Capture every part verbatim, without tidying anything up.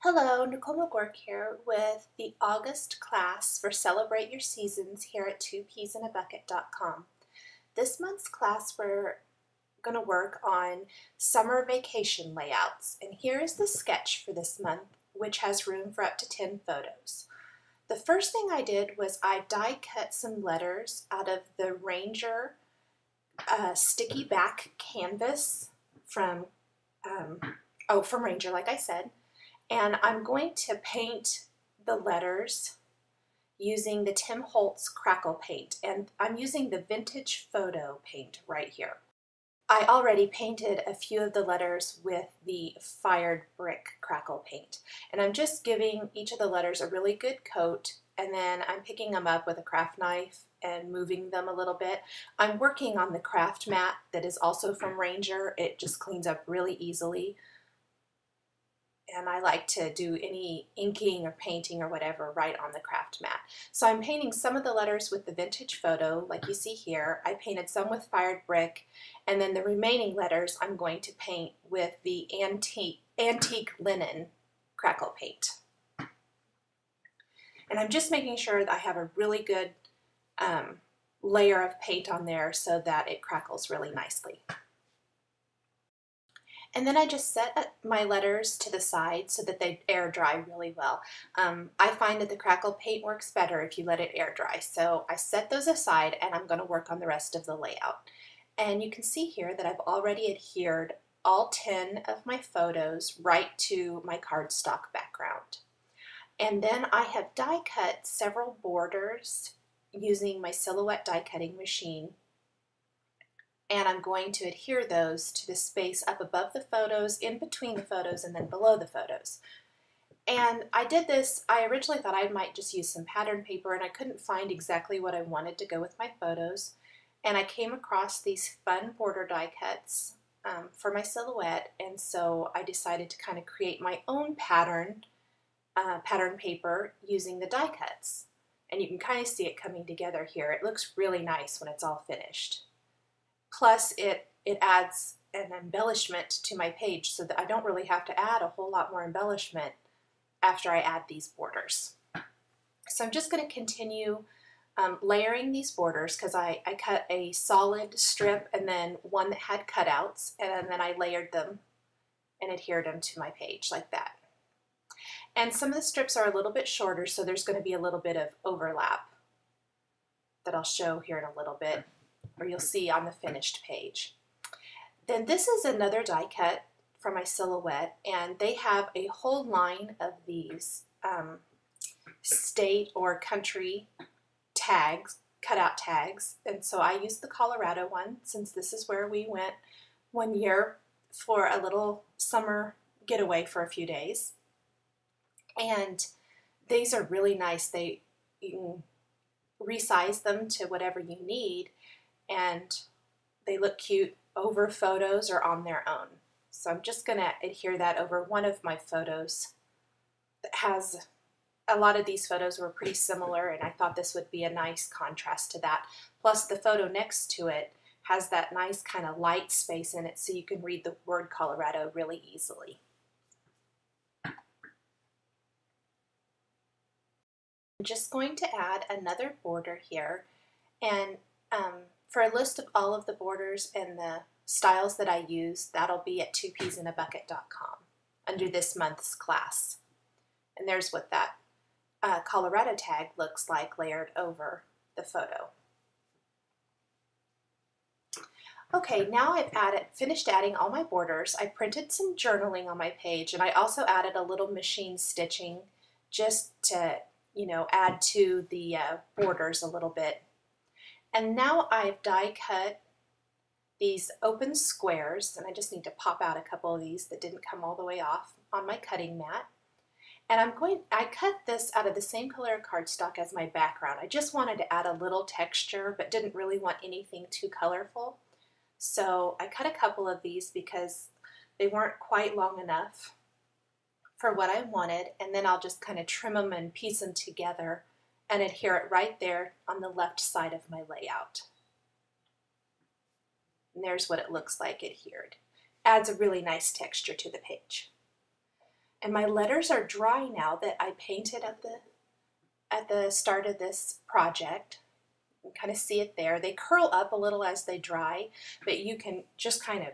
Hello, Nichol Magouirk here with the August class for Celebrate Your Seasons here at two peas in a bucket dot com. This month's class we're going to work on summer vacation layouts, and here is the sketch for this month, which has room for up to ten photos. The first thing I did was I die cut some letters out of the Ranger uh, sticky back canvas from, um, oh, from Ranger, like I said. And I'm going to paint the letters using the Tim Holtz Crackle paint, and I'm using the vintage photo paint right here. I already painted a few of the letters with the fired brick crackle paint, and I'm just giving each of the letters a really good coat, and then I'm picking them up with a craft knife and moving them a little bit. I'm working on the craft mat that is also from Ranger. It just cleans up really easily. And I like to do any inking or painting or whatever right on the craft mat. So I'm painting some of the letters with the vintage photo, like you see here. I painted some with fired brick, and then the remaining letters I'm going to paint with the antique, antique linen crackle paint. And I'm just making sure that I have a really good um, layer of paint on there so that it crackles really nicely. And then I just set my letters to the side so that they air dry really well. Um, I find that the crackle paint works better if you let it air dry. So I set those aside and I'm going to work on the rest of the layout. And you can see here that I've already adhered all ten of my photos right to my cardstock background. And then I have die cut several borders using my Silhouette die cutting machine. And I'm going to adhere those to the space up above the photos, in between the photos, and then below the photos. And I did this, I originally thought I might just use some pattern paper, and I couldn't find exactly what I wanted to go with my photos. And I came across these fun border die cuts um, for my Silhouette, and so I decided to kind of create my own pattern, uh, pattern paper using the die cuts. And you can kind of see it coming together here. It looks really nice when it's all finished. Plus, it, it adds an embellishment to my page so that I don't really have to add a whole lot more embellishment after I add these borders. So I'm just going to continue um, layering these borders because I, I cut a solid strip and then one that had cutouts, and then I layered them and adhered them to my page like that. And some of the strips are a little bit shorter, so there's going to be a little bit of overlap that I'll show here in a little bit, or you'll see on the finished page. Then this is another die cut from my Silhouette, and they have a whole line of these um, state or country tags, cutout tags, and so I used the Colorado one since this is where we went one year for a little summer getaway for a few days. And these are really nice. They, you can resize them to whatever you need, and they look cute over photos or on their own. So I'm just going to adhere that over one of my photos that has a lot of these photos were pretty similar, and I thought this would be a nice contrast to that. Plus the photo next to it has that nice kind of light space in it so you can read the word Colorado really easily. I'm just going to add another border here, and um, for a list of all of the borders and the styles that I use, that'll be at two peas in a bucket dot com under this month's class. And there's what that uh, Colorado tag looks like layered over the photo. Okay, now I've added, finished adding all my borders. I printed some journaling on my page, and I also added a little machine stitching just to, you know, add to the uh, borders a little bit. And now I've die cut these open squares, and I just need to pop out a couple of these that didn't come all the way off on my cutting mat. And I'm going, I cut this out of the same color cardstock as my background. I just wanted to add a little texture, but didn't really want anything too colorful. So I cut a couple of these because they weren't quite long enough for what I wanted, and then I'll just kind of trim them and piece them together and adhere it right there on the left side of my layout. And there's what it looks like adhered. Adds a really nice texture to the page. And my letters are dry now that I painted at the, at the start of this project. You kind of see it there. They curl up a little as they dry, but you can just kind of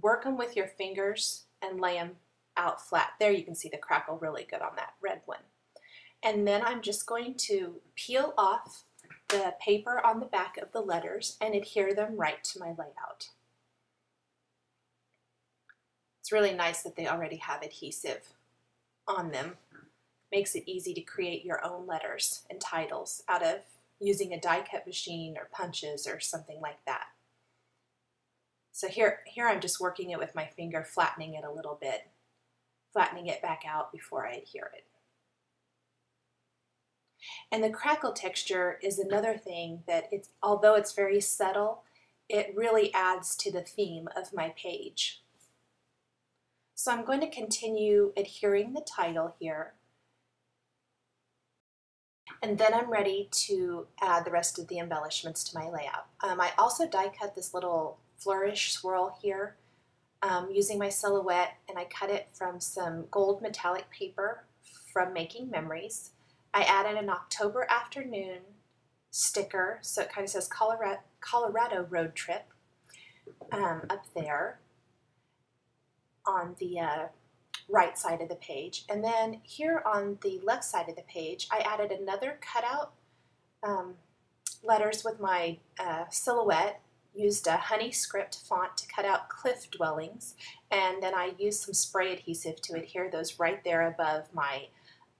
work them with your fingers and lay them out flat. There you can see the crackle really good on that red one. And then I'm just going to peel off the paper on the back of the letters and adhere them right to my layout. It's really nice that they already have adhesive on them. Makes it easy to create your own letters and titles out of using a die cut machine or punches or something like that. So here, here I'm just working it with my finger, flattening it a little bit, flattening it back out before I adhere it. And the crackle texture is another thing that, it's, although it's very subtle, it really adds to the theme of my page. So I'm going to continue adhering the title here. And then I'm ready to add the rest of the embellishments to my layout. Um, I also die cut this little flourish swirl here um, using my Silhouette, and I cut it from some gold metallic paper from Making Memories. I added an October Afternoon sticker, so it kind of says Colorado, Colorado Road Trip um, up there on the uh, right side of the page. And then here on the left side of the page, I added another cutout um, letters with my uh, Silhouette, used a honey script font to cut out cliff dwellings, and then I used some spray adhesive to adhere those right there above my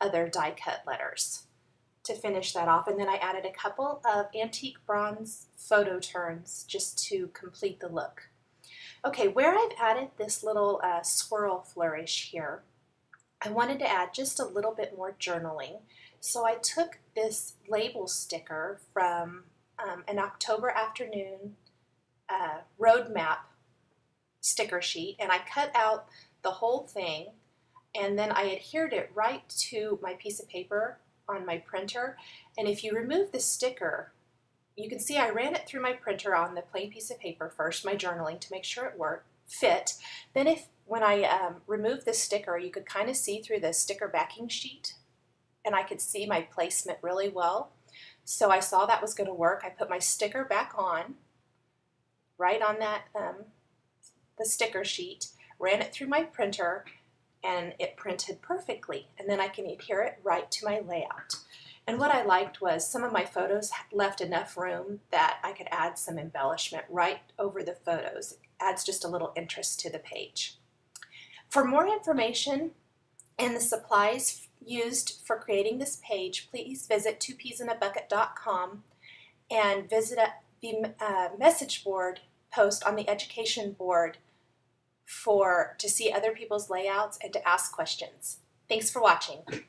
other die cut letters to finish that off. And then I added a couple of antique bronze photo turns just to complete the look. Okay, where I've added this little uh, swirl flourish here, I wanted to add just a little bit more journaling. So I took this label sticker from um, an October Afternoon uh, roadmap sticker sheet, and I cut out the whole thing, and then I adhered it right to my piece of paper on my printer. And if you remove the sticker, you can see I ran it through my printer on the plain piece of paper first, my journaling, to make sure it worked, fit. Then if when I um, removed the sticker, you could kind of see through the sticker backing sheet, and I could see my placement really well. So I saw that was going to work. I put my sticker back on, right on that, um, the sticker sheet, ran it through my printer, and it printed perfectly. And then I can adhere it right to my layout. And what I liked was some of my photos left enough room that I could add some embellishment right over the photos. It adds just a little interest to the page. For more information and the supplies used for creating this page, please visit two peas in a bucket dot com and visit the uh, message board post on the education board for to see other people's layouts and to ask questions. Thanks for watching.